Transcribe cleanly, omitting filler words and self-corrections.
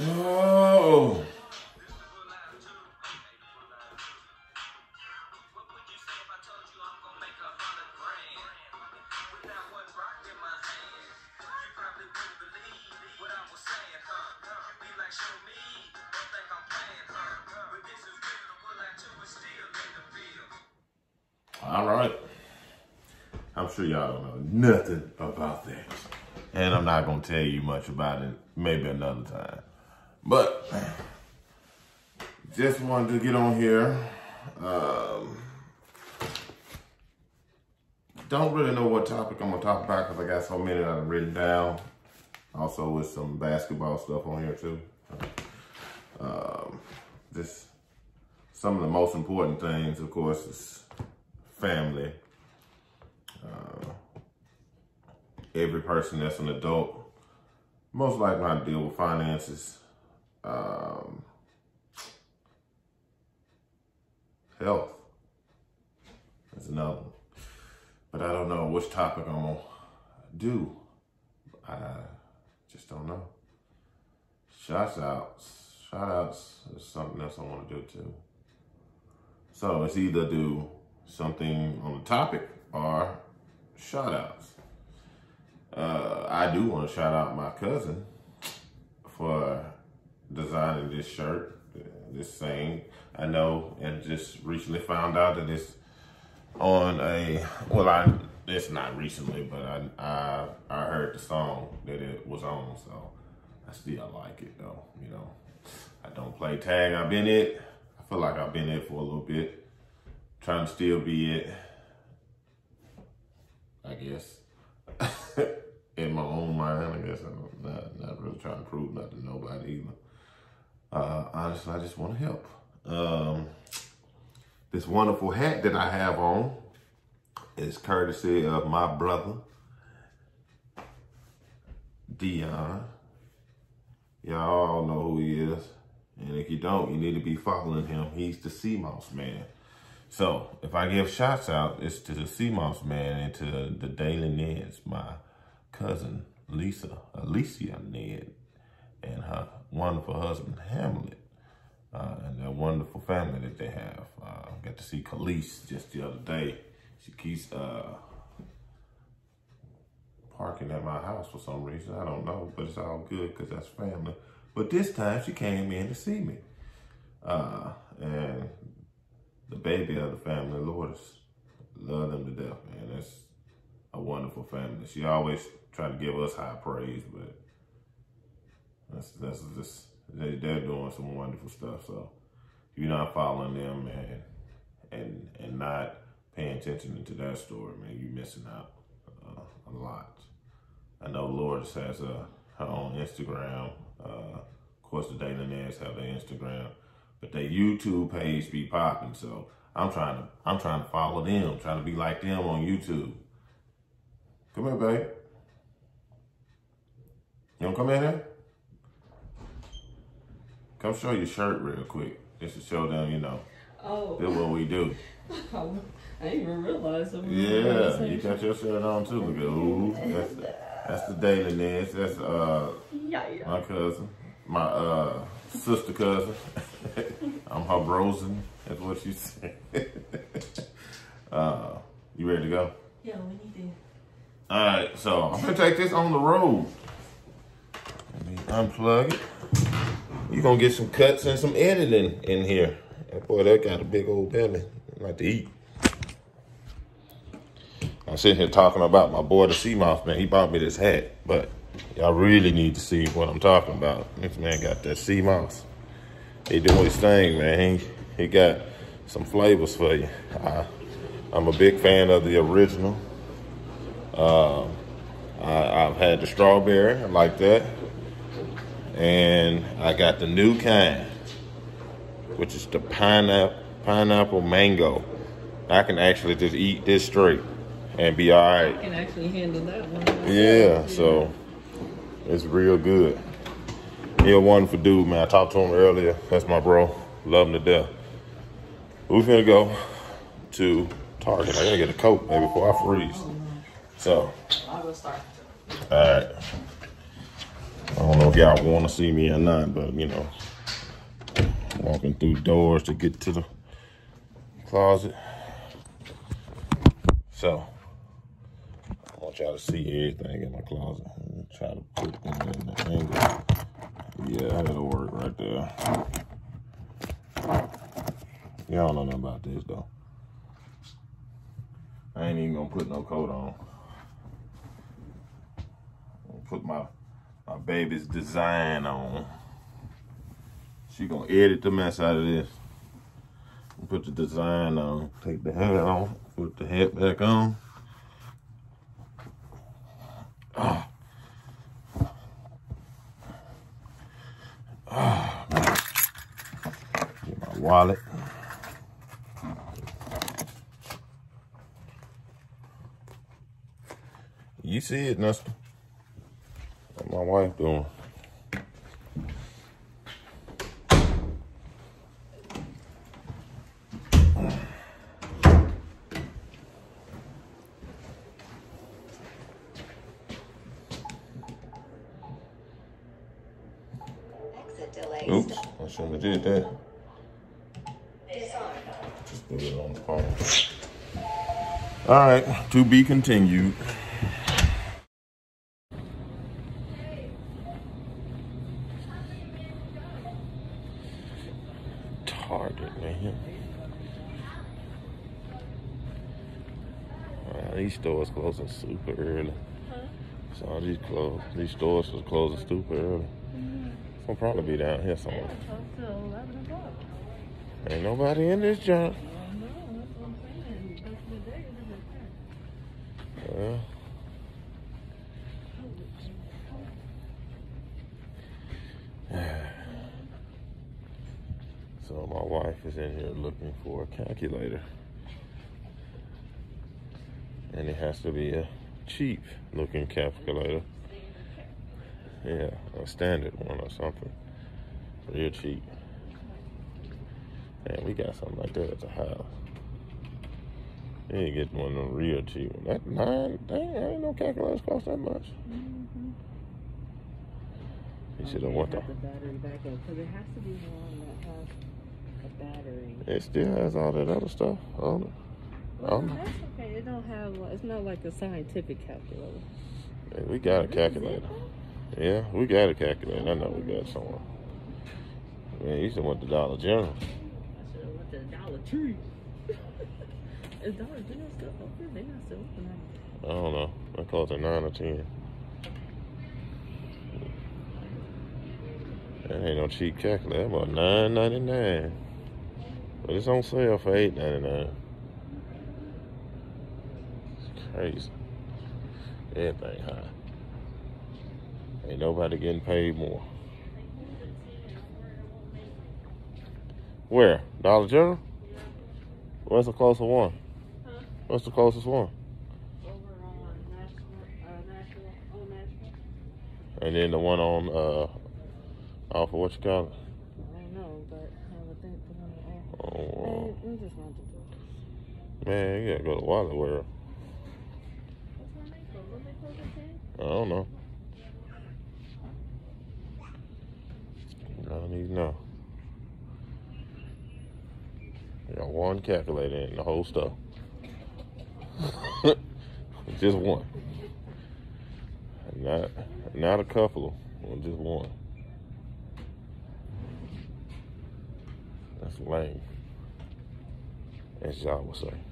Oh. All right. I'm sure y'all don't know nothing about that. And I'm not going to tell you much about it. Maybe another time. But just wanted to get on here. Don't really know what topic I'm going to talk about because I got so many that I've written down. Also with some basketball stuff on here too. Just some of the most important things, of course, is family. Every person that's an adult most likely how to deal with finances, health. That's another one. But I don't know which topic I'm gonna do. I just don't know. Shout outs is something else I want to do too. So it's either do something on the topic or shout outs. I do want to shout out my cousin for designing this shirt, this thing. I know, and just recently found out that it's on a, well, it's not recently, but I heard the song that it was on, so I still like it though, you know. I don't play tag, I've been it. I feel like I've been it for a little bit. I'm trying to still be it, I guess. In my own mind, I guess I'm not really trying to prove nothing to nobody either. Honestly, I just want to help. This wonderful hat that I have on is courtesy of my brother, Dion. Y'all know who he is. And if you don't, you need to be following him. He's the Seamoss man. So if I give shots out, it's to the Seamoss man and to the Daily Nedds, my cousin Alicia Nedd, and her wonderful husband Hamlet, and their wonderful family that they have. I got to see Khalise just the other day. She keeps parking at my house for some reason. I don't know, but it's all good because that's family. But this time she came in to see me, and the baby of the family, Lourdes, love them to death, man. That's a wonderful family. She always try to give us high praise, but that's just, they're doing some wonderful stuff. So if you're not following them and not paying attention to that story, man, you're missing out a lot. I know Lourdes has her own Instagram. Of course, the Daily Nedds have their Instagram. But their YouTube page be popping, so I'm trying to follow them, trying to be like them on YouTube. Come here, babe. You wanna come in here? Come show your shirt real quick, just to show them, you know. Oh. That's what we do. Oh, I didn't even realize it. Yeah, you got your shirt on too. Look at, ooh, that's the Daily Nedds. That's yeah. My cousin, my sister cousin. I'm her brosin, that's what she said. You ready to go? Yeah, we need to. All right, so I'm gonna take this on the road. Let me unplug it. You're gonna get some cuts and some editing in here. That boy, that got a big old belly. I like to eat. I'm sitting here talking about my boy, the Seamoss man. He bought me this hat, but y'all really need to see what I'm talking about. This man got that Seamoss. He doing his thing, man. He got some flavors for you. I'm a big fan of the original. I've had the strawberry, I like that. And I got the new kind, which is the pineapple mango. I can actually just eat this straight and be all right. I can actually handle that one. Yeah, so it's real good. He a wonderful dude, man. I talked to him earlier. That's my bro. Love him to death. We finna go to Target. I gotta get a coat, maybe, before I freeze. So. I will start. All right. I don't know if y'all want to see me or not, but, you know, walking through doors to get to the closet. So, I want y'all to see everything in my closet. Try to put it in the angle. Yeah, that'll work right there. Y'all don't know nothing about this, though. I ain't even gonna put no coat on. I'm gonna put my baby's design on. She gonna edit the mess out of this. I'm gonna put the design on. Take the hat off. Put the hat back on. Get my wallet. You see it, Nestor. What my wife doing? Oops, I shouldn't have did that. Just put it on the phone. All right, to be continued. Target, man. Wow, these stores closing super early. Huh? So all these stores was closing super early. We'll probably be down here somewhere. Yeah, close to 11 o'clock. Ain't nobody in this joint. I know, that's what I'm saying. That's the day, isn't it? Well. So my wife is in here looking for a calculator. And it has to be a cheap looking calculator. Yeah, a standard one or something. Real cheap. Man, we got something like that at the house. You ain't getting one of them real cheap ones. That mine, dang, ain't no calculators cost that much. Mm-hmm. You should have want the battery backup, because it has to be one that has a battery. It still has all that other stuff on it. Well, that's okay. It don't have. It's not like a scientific calculator. Man, we got a calculator. Yeah, we got a calculator. I know we got someone. Man, you should went to Dollar General. I should have went to Dollar Tree. Is Dollar General still open? They not still open. I don't know. They closed at 9 or 10. That ain't no cheap calculator. That's about $9.99, but it's on sale for $8.99. It's crazy. Everything high. Ain't nobody getting paid more. Where? Dollar General? Where's the closest one? Huh? What's the closest one? Over on Nashville. And then the one on, off of what you call it? I don't know, but I would think the one on. Oh. We just want to do it. Man, you gotta go to Wally World. What's my name? What they close at 10? I don't know. I don't even know. We got one calculator in the whole stuff. Just one. Not a couple, just one. That's lame, as y'all would say.